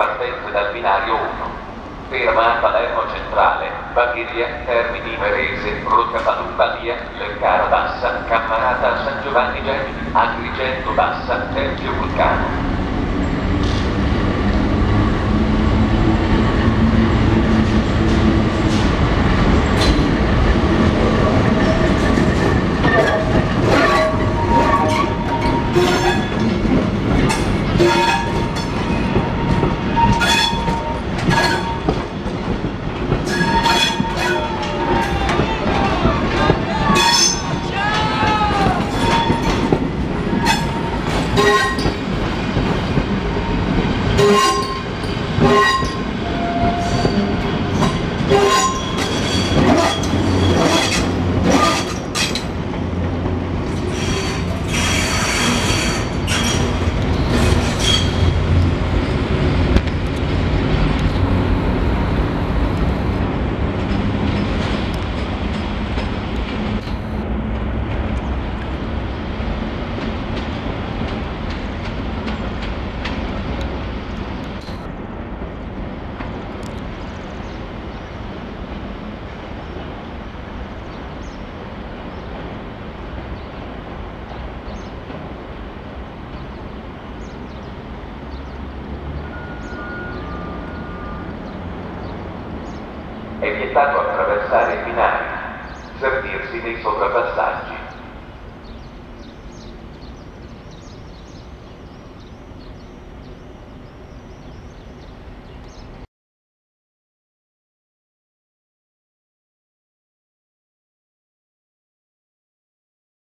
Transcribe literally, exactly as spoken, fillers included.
partente dal binario uno. Ferma a Palermo Centrale, Bagheria, Termini Merese, Procafaluvalia, Mercara Bassa, Camarata, San Giovanni, Geni, Agrigento Bassa, Tempio Vulcano. È vietato attraversare i binari, servirsi dei sovrappassaggi.